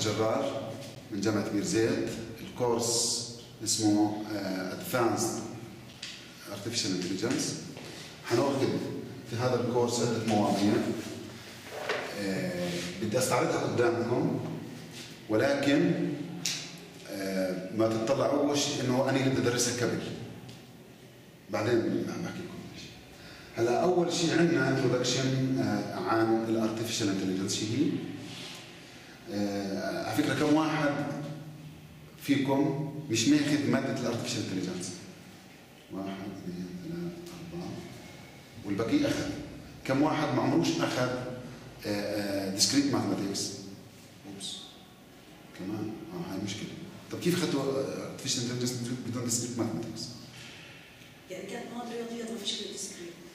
جرار من جامعة بيرزيت. الكورس اسمه Advanced Artificial Intelligence. هنأخذ في هذا الكورس عدة مواضيع بدي استعرضها قدامكم، ولكن ما تتطلعوش انه انا اللي بدي ادرسها قبل، بعدين بحكي لكم ايش. هلا اول شيء عندنا انتروداكشن عن الارتفيشال انتليجنس. شو هي؟ على فكره كم واحد فيكم مش ماخذ ماده الارتفيشال انتليجنس؟ واحد اثنين ثلاثة أربعة، والبقية اخذ. كم واحد ما عمروش اخذ Discrete Mathematics؟ اوبس كمان هاي مشكلة. طب كيف اخذتوا Artificial Intelligence بدون Discrete Mathematics؟ يعني كانت مواد رياضية ما فيش غير Discrete.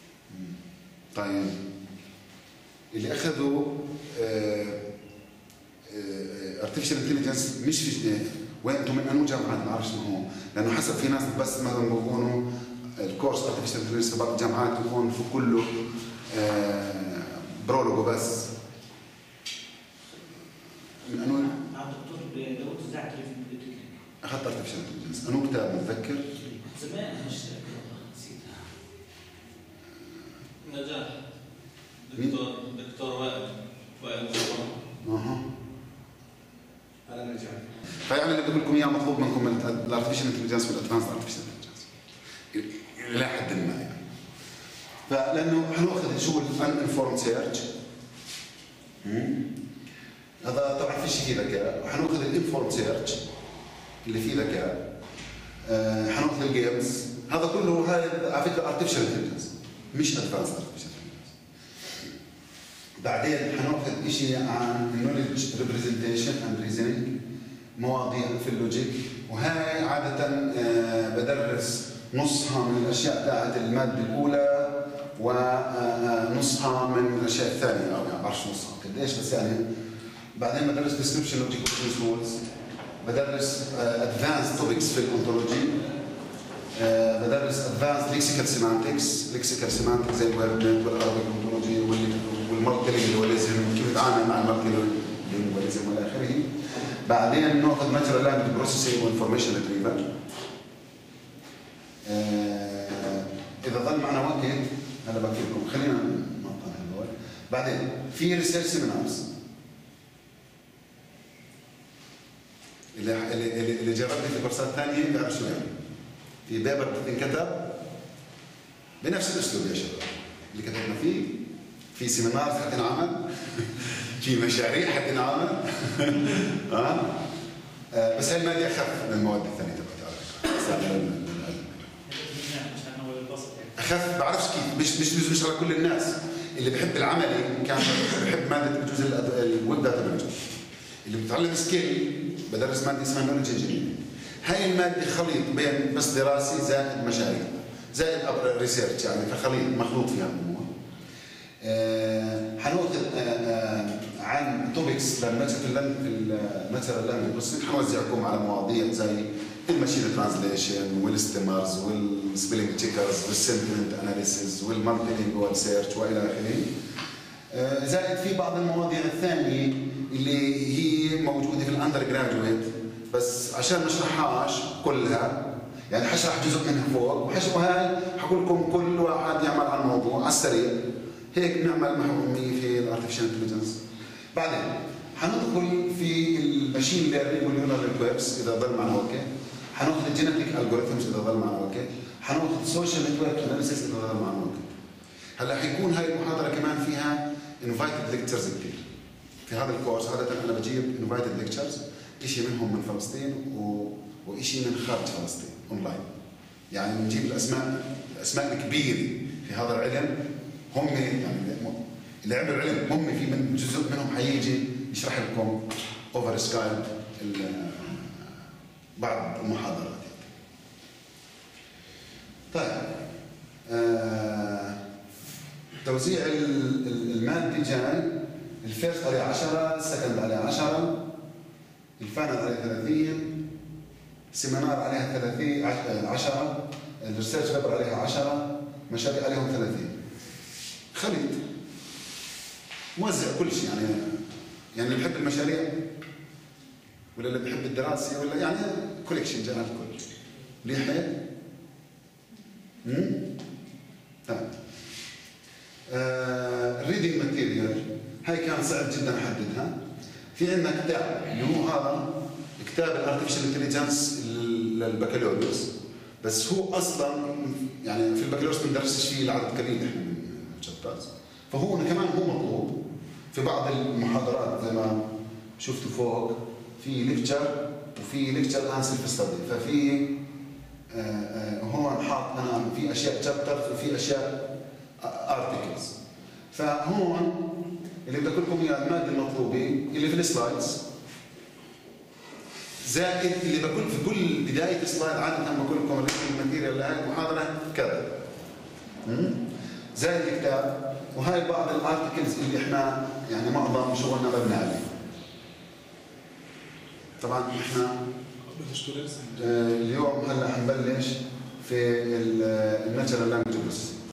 طيب اللي اخذوا Artificial Intelligence مش في وانتوا من انو جامعات؟ ما بعرف شنو هو، لانه حسب في ناس بس مثلا بكونوا الكورس Artificial Intelligence في بعض الجامعات بكون في كله برولوجو بس. من انو مع الدكتور داوود الزعتري في البوليتكنيك اخذت ارتفيشال انتليجنس. انو كتاب متذكر؟ زمان نشتغل نسيتها. نجاح دكتور وائل اها هذا نجاح. فيعني اللي بقول لكم اياه مطلوب منكم من الارتفيشال انتليجنس والادفانسد ارتفيشال انتليجنس الى حد ما يعني. فلانه حناخذ شو الانفورمد سيرش. هذا طبعا فيش فيه ذكاء، وحناخذ الانفورمد سيرش اللي فيه ذكاء. حناخذ الجيمز. هذا كله هاي على فكره ارتفيشال انتليجنس مش ادفانس ارتفيشال انتليجنس. بعدين حناخذ شيء عن النولج ريبريزنتيشن اند ريزنينج، مواضيع في اللوجيك، وهاي عاده بدرس نصها من الاشياء بتاعت الماده الاولى ونصها من الاشياء الثانيه، او يعني ما بعرفش نصها قديش بس يعني. بعدين بدرس ديسكربشن لوجيك وكنترولز، بدرس ادفانس توبكس في الاونتولوجي، بدرس ادفانس ليكسيكال سيمانتكس. ليكسيكال سيمانتكس زي الوردنت والارابيك اونتولوجي والمالتيلينجواليزم، كيف نتعامل مع المالتيلينجواليزم والى اخره. بعدين ناخذ ناتشرال لانجوج بروسيسنج وانفورميشن ريتريفال. اذا ظل معنا وقت هلا بحكي لكم، خلينا نقطع هذول. بعدين في ريسيرش سيمينارز اللي جربني في كورسات ثانيه بيعرف شو يعني. في بيبر بتنكتب بنفس الاسلوب يا شباب اللي كتبنا فيه، في سيمينارز حتنعمل، في مشاريع حتنعمل بس هاي الماده اخف من المواد الثانيه تبعتي على فكره، اخف. بعرفش كيف، مش على كل الناس. اللي بحب العملي كان بحب ماده بجوز الويب داتا مانجمنت. اللي بتعلم سكيل بدرس ماده اسمها نولج انجينيرنج. هاي الماده خليط بين بس دراسه زائد مشاريع زائد ريسيرش يعني، فخليط مخلوط فيها الامور. حناخذ عن توبكس للماتشرال لانجوج بس حنوزعكم على مواضيع زي الماشين ترانزليشن والستيمرز والسبيلنج تشيكرز والسنتمنت اناليسيز والمالتيلينجوال سيرش والى اخره. زائد في بعض المواضيع الثانيه اللي هي موجوده في الاندر جرادويت بس عشان ما اشرحهاش كلها يعني، حشرح جزء منها فوق وهاي حقول لكم كل واحد يعمل على الموضوع على السريع. هيك بنعمل محورية في الارتفيشال انتليجنس. بعدين حندخل في الماشين ليرنينج والنيورال نتوركس اذا ضل معنا وقت. حناخذ الجينيتك الجوريثمز اذا ضل معنا وقت. حناخذ السوشيال نتورك اناليسيس اذا ضل معنا وقت. هلا حيكون هاي المحاضره كمان فيها انفايتد ليكتشرز كثير. في هذا الكورس عاده انا بجيب انفايتد ليكتشرز، شيء منهم من فلسطين وشيء من خارج فلسطين اونلاين. يعني بنجيب الاسماء الكبيره في هذا العلم، هم يعني اللي عملوا العلم هم، في من جزء منهم حيجي يشرح لكم اوفر سكايب بعض المحاضرات. طيب توزيع المادة جاي، الفيرست عليه 10، السكند عليه 10، الفاينل عليه 30، السيمينار عليها 10، الريسيرش بيبر عليها 10، مشاريع عليهم 30. خليط موزع كل شيء يعني. يعني اللي بحب المشاريع ولا اللي بيحب الدراسه ولا يعني كوليكشن جمع الكل. ليه حمد؟ تمام. الريدنج ماتيريال هاي كان صعب جدا نحددها. في عندنا كتاب اللي هو هذا كتاب الارتفيشال انتليجنس للبكالوريوس، بس هو اصلا يعني في البكالوريوس ما بندرسش فيه العدد كبير احنا من الشابترز، فهو كمان هو مطلوب في بعض المحاضرات زي ما شفتوا فوق في ليكتشر وفي ليكتشر انسلف ستادي، ففي هون حاط انا في اشياء تشابترز وفي اشياء ارتكلز. فهون اللي بدي اقول لكم اياها الماده المطلوبه اللي في السلايدز زائد اللي بقول في كل بدايه سلايد عاده بقول لكم الماتيريال اللي هاي المحاضره كذا زائد الكتاب، وهي بعض الارتكلز اللي احنا يعني معظم شغلنا مبنى عليه. طبعا احنا اليوم هلا حنبلش في الناتشرال لانجوج بروسيسنج.